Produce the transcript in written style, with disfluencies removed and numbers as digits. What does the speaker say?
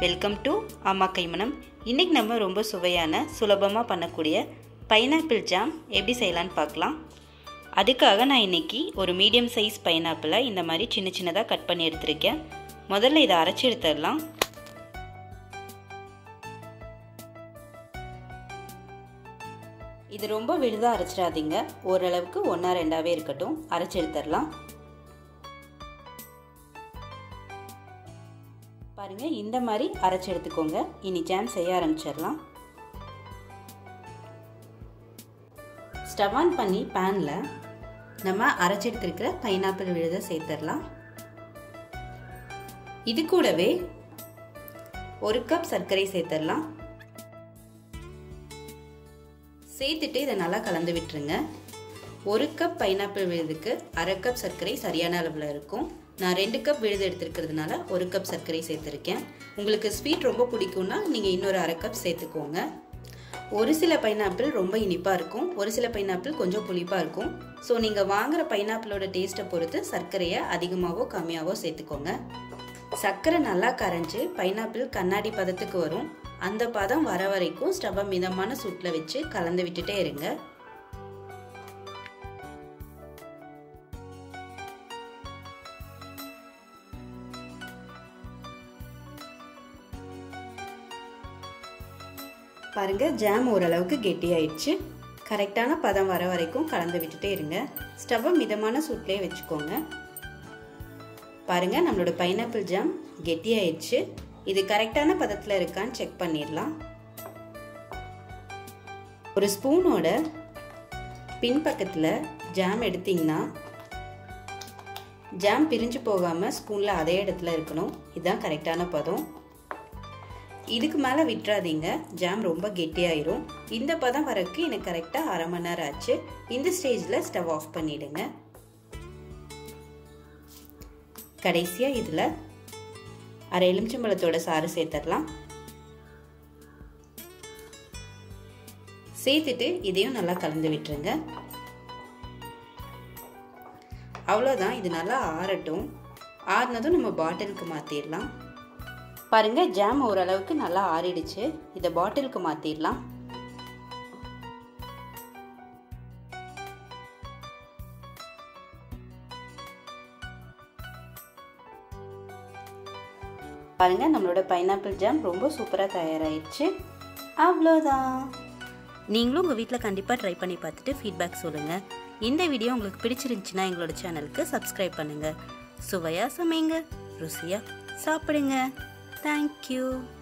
Welcome to அம்மா கைமணம். இன்னைக்கு நம்ம ரொம்ப சுவையான சுலபமாக பண்ணக்கூடிய பைனாப்பிள் ஜாம் எப்படி செய்யலான்னு பார்க்கலாம். அதுக்காக நான் இன்னைக்கு ஒரு மீடியம் சைஸ் பைனாப்பிளை இந்த மாதிரி சின்ன சின்னதாக கட் பண்ணி எடுத்துருக்கேன். முதல்ல இதை அரைச்சி எடுத்துடலாம். இது ரொம்ப விழுதாக அரைச்சிடாதீங்க, ஓரளவுக்கு ஒன்றா ரெண்டாவே இருக்கட்டும், அரைச்சி எடுத்துடலாம். பாருங்கள், இந்த மாதிரி அரைச்சி எடுத்துக்கோங்க. இனி ஜாம் செய்ய ஆரம்பிச்சிடலாம். ஸ்டவ் ஆன் பண்ணி பேனில் நம்ம அரைச்சி எடுத்துருக்கிற பைனாப்பிள் விழுதை சேர்த்துடலாம். இது கூடவே ஒரு கப் சர்க்கரை சேர்த்துடலாம். சேர்த்துட்டு இதை நல்லா கலந்து விட்டுருங்க. ஒரு கப் பைனாப்பிள் விழுதுக்கு அரை கப் சர்க்கரை சரியான அளவில் இருக்கும். நான் 2 கப் விழுது எடுத்துருக்கிறதுனால 1 கப் சர்க்கரை சேர்த்துருக்கேன். உங்களுக்கு ஸ்வீட் ரொம்ப பிடிக்கும்னா நீங்கள் இன்னொரு அரை கப் சேர்த்துக்கோங்க. ஒரு சில பைனாப்பிள் ரொம்ப இனிப்பாக இருக்கும், ஒரு சில பைனாப்பிள் கொஞ்சம் புளிப்பாக இருக்கும். ஸோ நீங்கள் வாங்குகிற பைனாப்பிளோட டேஸ்ட்டை பொறுத்து சர்க்கரையை அதிகமாகவோ கம்மியாகவோ சேர்த்துக்கோங்க. சர்க்கரை நல்லா கரைஞ்சி பைனாப்பிள் கண்ணாடி பதத்துக்கு வரும். அந்த பதம் வர வரைக்கும் ஸ்டவ்வை மிதமான சூட்டில் வச்சு கலந்து விட்டுட்டே இருங்க. பாருங்கள், ஜாம் ஓரளவுக்கு கெட்டியாயிடுச்சு. கரெக்டான பதம் வர வரைக்கும் கலந்து விட்டுட்டே இருங்க. ஸ்டவ்வை மிதமான சூட்லேயே வச்சுக்கோங்க. பாருங்கள், நம்மளோட பைனாப்பிள் ஜாம் கெட்டியாயிடுச்சு. இது கரெக்டான பதத்தில் இருக்கான்னு செக் பண்ணிடலாம். ஒரு ஸ்பூனோட பின்பக்கத்தில் ஜாம் எடுத்திங்கன்னா ஜாம் பிரிஞ்சு போகாமல் ஸ்பூனில் அதே இடத்துல இருக்கணும். இதுதான் கரெக்டான பதம். இதுக்கு மேலே விட்டுறாதீங்க, ஜாம் ரொம்ப கெட்டியாயிரும். இந்த பதம் வரைக்கும் எனக்கு கரெக்டாக அரை மணி நேரம் ஆச்சு. இந்த ஸ்டேஜில் ஸ்டவ் ஆஃப் பண்ணிவிடுங்க. கடைசியாக இதில் அரை எலுமிச்சம்பழத்தோட சாறு சேர்த்துடலாம். சேர்த்துட்டு இதையும் நல்லா கலந்து விட்டுருங்க. அவ்வளோதான், இது நல்லா ஆறட்டும். ஆறினதும் நம்ம பாட்டிலுக்கு மாற்றிடலாம். பாருங்கள், ஜாம் ஓரளவுக்கு நல்லா ஆறிடுச்சு. இதை பாட்டிலுக்கு மாற்றிடலாம். பாருங்கள், நம்மளோட பைனாப்பிள் ஜாம் ரொம்ப சூப்பராக தயாராகிடுச்சு. அவ்வளோதான். நீங்களும் உங்கள் வீட்டில் கண்டிப்பாக ட்ரை பண்ணி பார்த்துட்டு ஃபீட்பேக் சொல்லுங்கள். இந்த வீடியோ உங்களுக்கு பிடிச்சிருந்துச்சுன்னா எங்களோட சேனலுக்கு சப்ஸ்கிரைப் பண்ணுங்கள். சுவையாக சமைங்க, ருசியாக சாப்பிடுங்க. Thank you.